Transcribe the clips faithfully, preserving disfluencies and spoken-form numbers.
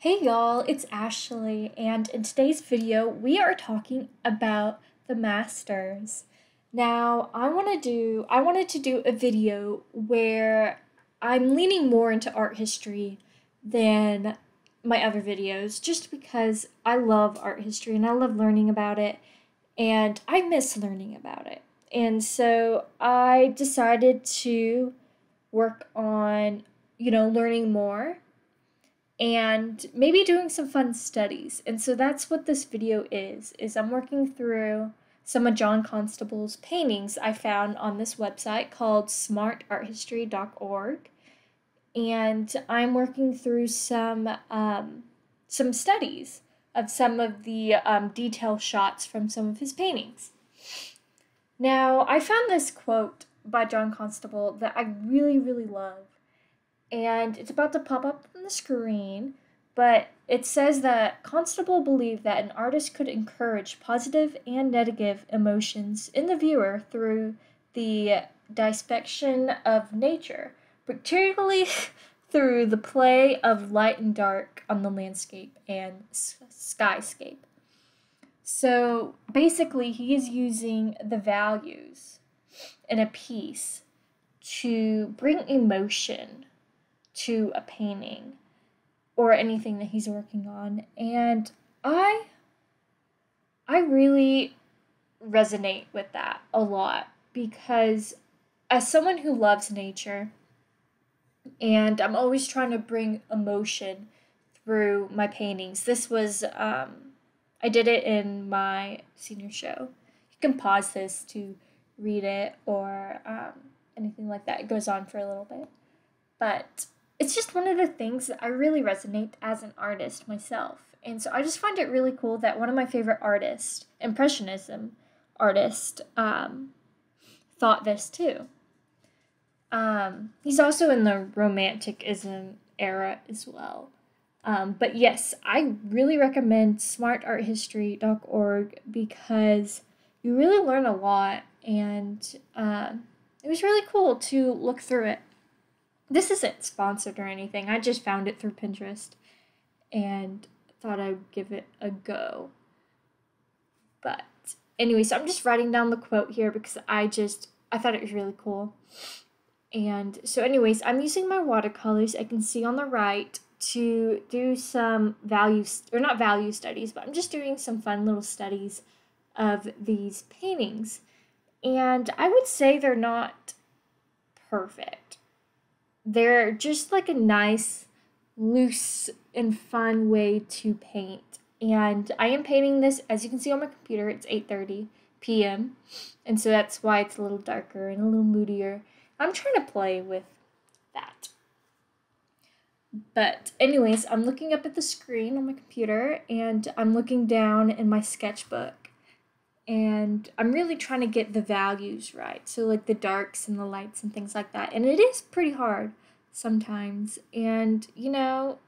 Hey y'all, it's Ashley, and in today's video we are talking about the masters. Now I want to do I wanted to do a video where I'm leaning more into art history than my other videos just because I love art history and I love learning about it and I miss learning about it. And so I decided to work on, you know, learning more and maybe doing some fun studies. And so that's what this video is, is I'm working through some of John Constable's paintings I found on this website called smart art history dot org. And I'm working through some, um, some studies of some of the um, detail shots from some of his paintings. Now, I found this quote by John Constable that I really, really love. And it's about to pop up on the screen, but it says that Constable believed that an artist could encourage positive and negative emotions in the viewer through the dissection of nature, particularly through the play of light and dark on the landscape and skyscape. So basically, he is using the values in a piece to bring emotion to a painting or anything that he's working on, and I I really resonate with that a lot because as someone who loves nature and I'm always trying to bring emotion through my paintings. This was um, I did it in my senior show. You can pause this to read it or um, anything like that. It goes on for a little bit, but it's just one of the things that I really resonate as an artist myself. And so I just find it really cool that one of my favorite artists, Impressionism artist, um, thought this too. Um, he's also in the Romanticism era as well. Um, but yes, I really recommend smart art history dot org because you really learn a lot, and uh, it was really cool to look through it. This isn't sponsored or anything. I just found it through Pinterest and thought I'd give it a go. But anyway, so I'm just writing down the quote here because I just, I thought it was really cool. And so anyways, I'm using my watercolors I can see on the right to do some value, or not value studies, but I'm just doing some fun little studies of these paintings. And I would say they're not perfect. They're just like a nice, loose, and fun way to paint. And I am painting this, as you can see on my computer, it's eight thirty p m And so that's why it's a little darker and a little moodier. I'm trying to play with that. But anyways, I'm looking up at the screen on my computer, and I'm looking down in my sketchbook. And I'm really trying to get the values right. So like the darks and the lights and things like that. And it is pretty hard sometimes. And, you know,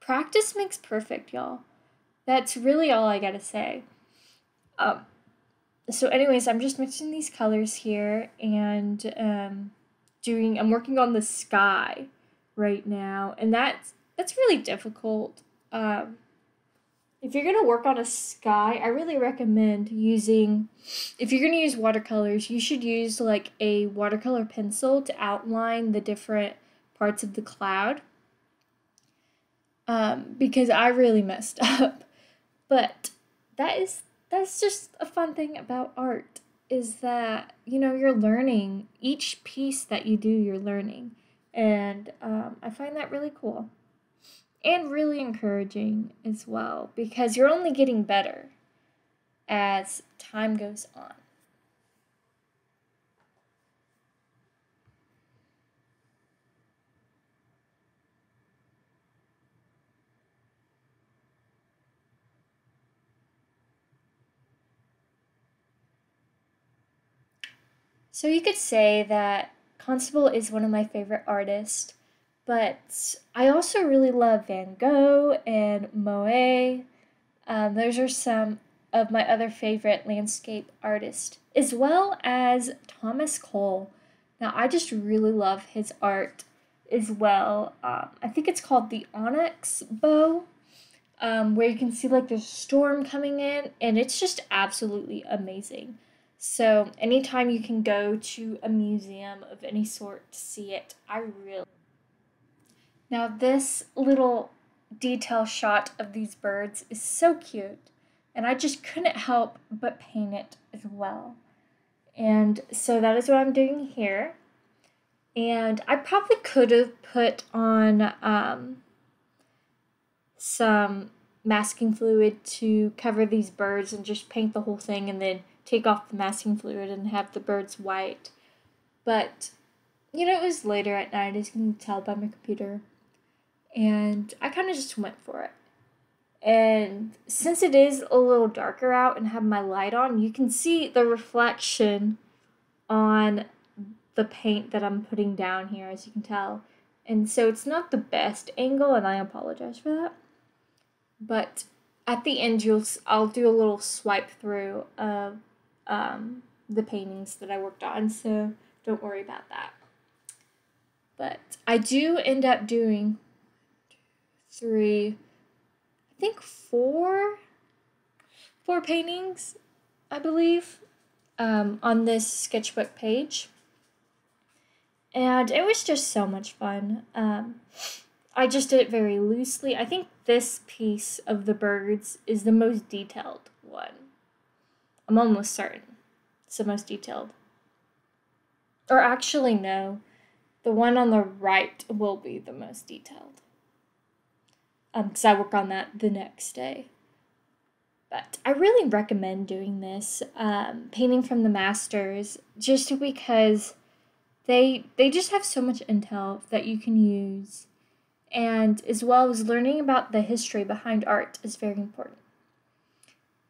practice makes perfect, y'all. That's really all I gotta say. Um, so anyways, I'm just mixing these colors here. And um, doing, I'm working on the sky right now. And that's, that's really difficult. Um, If you're going to work on a sky, I really recommend using, if you're going to use watercolors, you should use like a watercolor pencil to outline the different parts of the cloud. Um, because I really messed up. But that is, that's just a fun thing about art, is that, you know, you're learning. Each piece that you do, you're learning. And um, I find that really cool. And really encouraging as well, because you're only getting better as time goes on. So you could say that Constable is one of my favorite artists. But I also really love Van Gogh and Monet. Um, those are some of my other favorite landscape artists, as well as Thomas Cole. Now, I just really love his art as well. Um, I think it's called the Oxbow, um, where you can see like there's a storm coming in, and it's just absolutely amazing. So anytime you can go to a museum of any sort to see it, I really... Now this little detail shot of these birds is so cute, and I just couldn't help but paint it as well. And so that is what I'm doing here. And I probably could have put on um, some masking fluid to cover these birds and just paint the whole thing and then take off the masking fluid and have the birds white. But, you know, it was later at night, as you can tell by my computer. And I kind of just went for it. And since it is a little darker out and have my light on, you can see the reflection on the paint that I'm putting down here, as you can tell. And so it's not the best angle, and I apologize for that. But at the end, you'll, I'll do a little swipe through of Um, the paintings that I worked on, so don't worry about that. But I do end up doing three, I think four, four paintings, I believe, um, on this sketchbook page. And it was just so much fun. Um, I just did it very loosely. I think this piece of the birds is the most detailed one. I'm almost certain it's the most detailed. Or actually, no. The one on the right will be the most detailed. Um, because I work on that the next day. But I really recommend doing this, um, painting from the masters, just because they, they just have so much intel that you can use. And as well as learning about the history behind art is very important.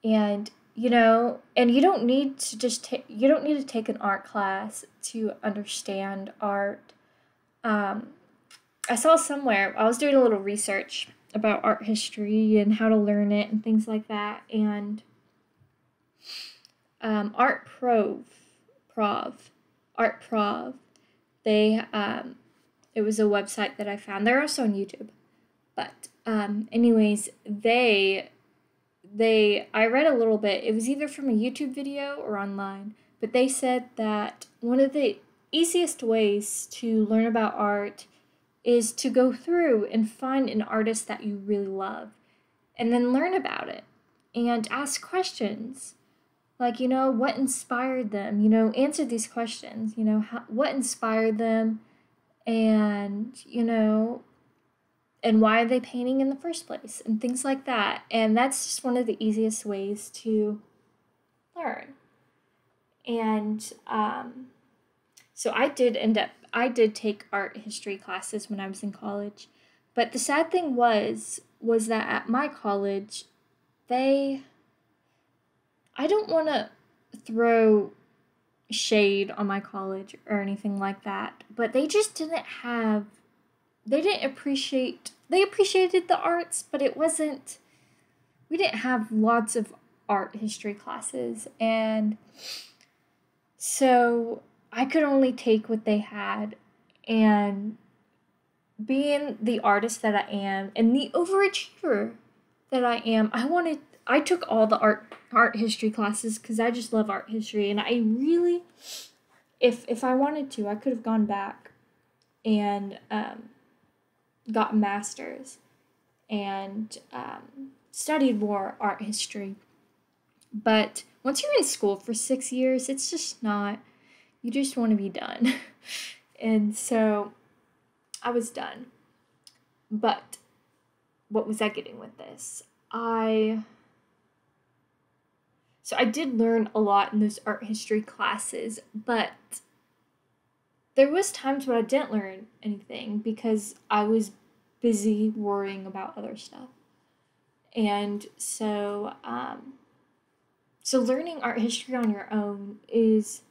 And You know, and you don't need to just take, you don't need to take an art class to understand art. Um, I saw somewhere, I was doing a little research about art history and how to learn it and things like that. And um, Art Prov, Prov, Art Prov, they, um, it was a website that I found. They're also on YouTube. But um, anyways, they... They, I read a little bit, it was either from a YouTube video or online, but they said that one of the easiest ways to learn about art is to go through and find an artist that you really love, and then learn about it, and ask questions, like, you know, what inspired them, you know, answer these questions, you know, how, what inspired them, and, you know, and why are they painting in the first place, and things like that. And that's just one of the easiest ways to learn. And um, so I did end up, I did take art history classes when I was in college. But the sad thing was, was that at my college, they, I don't want to throw shade on my college or anything like that, but they just didn't have, they didn't appreciate, they appreciated the arts, but it wasn't, we didn't have lots of art history classes. And so I could only take what they had. And being the artist that I am and the overachiever that I am, I wanted, I took all the art, art history classes because I just love art history. And I really, if, if I wanted to, I could have gone back and, um, got masters and um, studied more art history. But once you're in school for six years, it's just not, you just want to be done. And so I was done. But what was I getting with this? I, so I did learn a lot in those art history classes, but there was times when I didn't learn anything because I was busy worrying about other stuff. And so, um, so learning art history on your own is,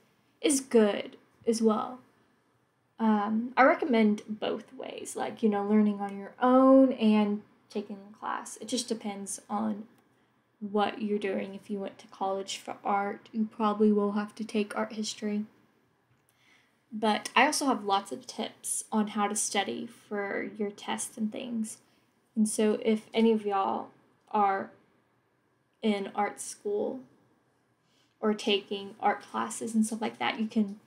is good as well. Um, I recommend both ways, like, you know, learning on your own and taking a class. It just depends on what you're doing. If you went to college for art, you probably will have to take art history. But I also have lots of tips on how to study for your tests and things. And so if any of y'all are in art school or taking art classes and stuff like that, you can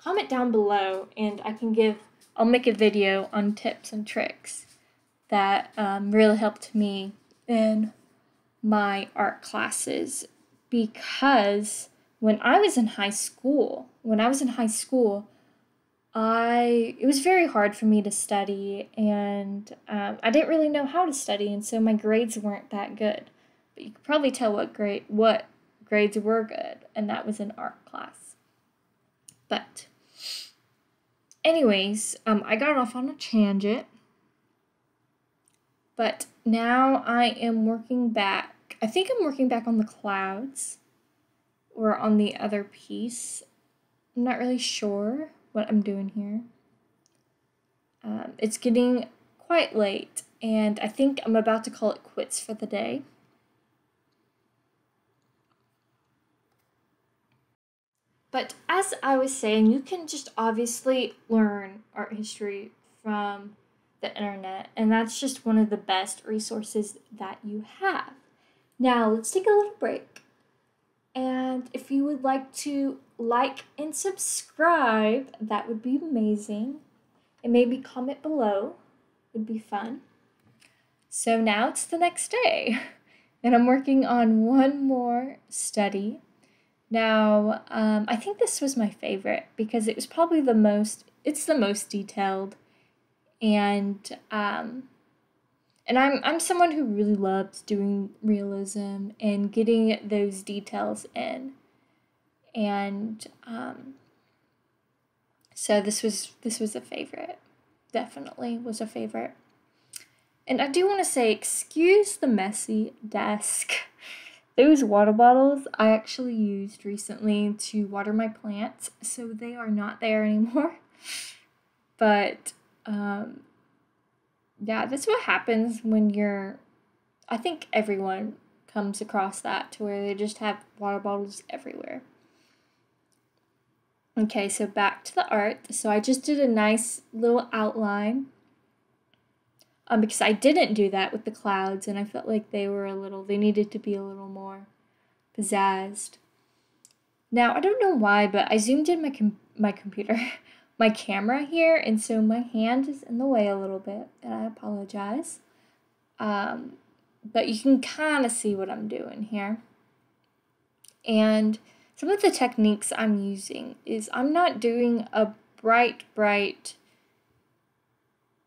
comment down below and I can give, I'll make a video on tips and tricks that um, really helped me in my art classes. Because when I was in high school, when I was in high school, I, it was very hard for me to study, and um, I didn't really know how to study, and so my grades weren't that good. But you could probably tell what grade, what grades were good, and that was in art class. But anyways, um, I got off on a tangent, but now I am working back. I think I'm working back on the clouds or on the other piece. I'm not really sure what I'm doing here. Um, it's getting quite late, and I think I'm about to call it quits for the day. But as I was saying, you can just obviously learn art history from the internet, and that's just one of the best resources that you have. Now, let's take a little break, and if you would like to like and subscribe, that would be amazing, and maybe comment below, it would be fun. So now it's the next day, and I'm working on one more study. Now, um, I think this was my favorite, because it was probably the most, it's the most detailed, and, um, And I'm, I'm someone who really loves doing realism and getting those details in. And um, so this was, this was a favorite. Definitely was a favorite. And I do want to say, excuse the messy desk. Those water bottles I actually used recently to water my plants, so they are not there anymore. But... Um, Yeah, that's what happens when you're, I think everyone comes across that, to where they just have water bottles everywhere. Okay, so back to the art. So I just did a nice little outline, um, because I didn't do that with the clouds, and I felt like they were a little, they needed to be a little more pizzazzed. Now, I don't know why, but I zoomed in my, com my computer. my camera here, and so my hand is in the way a little bit, and I apologize. Um, but you can kind of see what I'm doing here. And some of the techniques I'm using is I'm not doing a bright, bright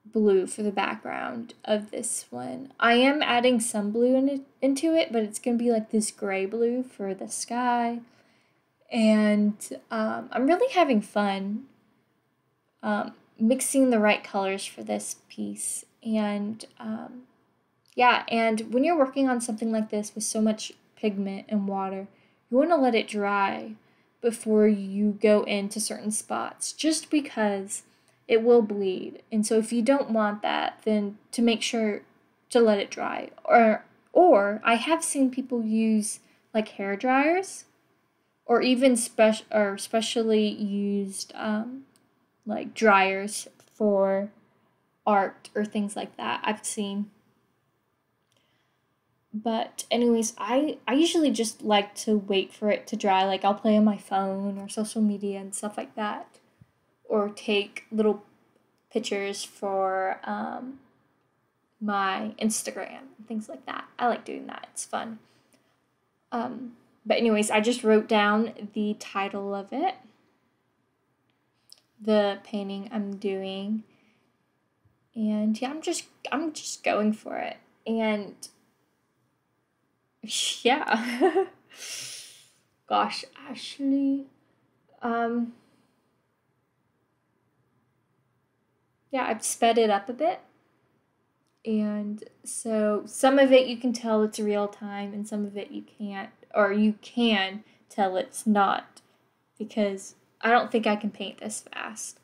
blue for the background of this one. I am adding some blue in it, into it, but it's going to be like this gray blue for the sky. And um, I'm really having fun Um, mixing the right colors for this piece. And um, yeah, and when you're working on something like this with so much pigment and water, you want to let it dry before you go into certain spots, just because it will bleed. And so if you don't want that, then to make sure to let it dry. Or, or I have seen people use like hair dryers, or even spe- or specially used um, like dryers for art or things like that I've seen. But anyways, I, I usually just like to wait for it to dry. Like I'll play on my phone or social media and stuff like that, or take little pictures for um, my Instagram, things like that. I like doing that, it's fun. Um, but anyways, I just wrote down the title of it, the painting I'm doing, and yeah, I'm just, I'm just going for it, and yeah, gosh, Ashley, um, yeah, I've sped it up a bit, and so some of it you can tell it's real time, and some of it you can't, or you can tell it's not, because I don't think I can paint this fast.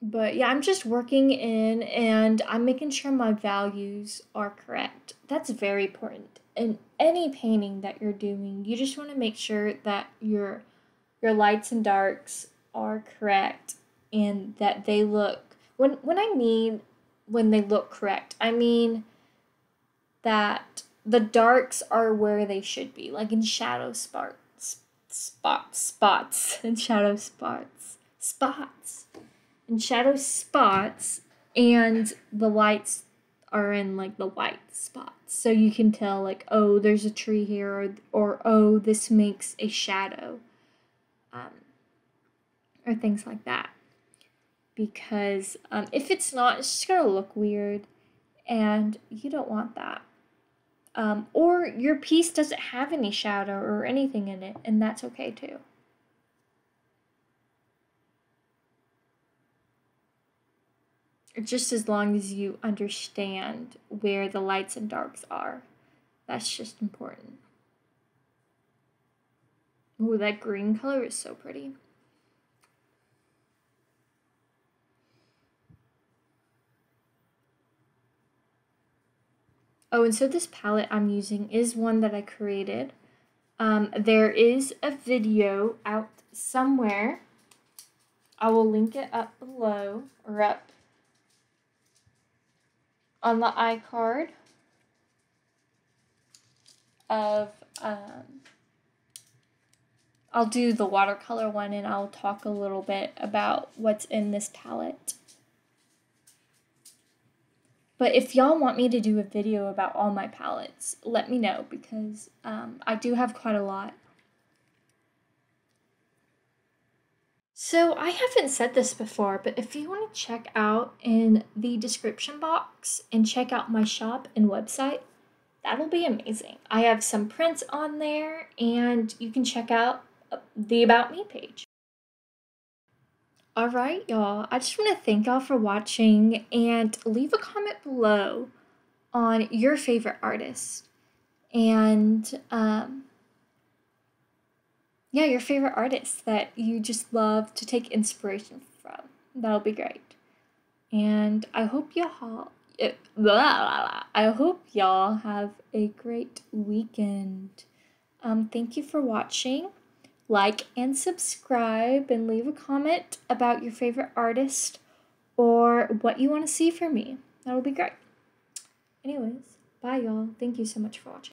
But yeah, I'm just working in, and I'm making sure my values are correct. That's very important. In any painting that you're doing, you just want to make sure that your, your lights and darks are correct, and that they look, when, when I mean when they look correct, I mean that the darks are where they should be, like in shadow spots, spot, spots, and shadow spots, spots, and shadow spots, and the lights are in like the white spots. So you can tell like, oh, there's a tree here, or, or oh, this makes a shadow, um, or things like that. Because um, if it's not, it's just going to look weird, and you don't want that. Um, or your piece doesn't have any shadow or anything in it, and that's okay too. Just as long as you understand where the lights and darks are. That's just important. Ooh, that green color is so pretty. Oh, and so this palette I'm using is one that I created. Um, there is a video out somewhere. I will link it up below, or up on the iCard, of, um, I'll do the watercolor one and I'll talk a little bit about what's in this palette. But if y'all want me to do a video about all my palettes, let me know, because um, I do have quite a lot. So I haven't said this before, but if you want to check out in the description box and check out my shop and website, that'll be amazing. I have some prints on there, and you can check out the About Me page. Alright y'all, I just want to thank y'all for watching, and leave a comment below on your favorite artist, and um, yeah, your favorite artist that you just love to take inspiration from. That'll be great. And I hope y'all, I hope y'all have a great weekend. Um, thank you for watching. Like and subscribe, and leave a comment about your favorite artist or what you want to see from me. That'll be great. Anyways, bye y'all. Thank you so much for watching.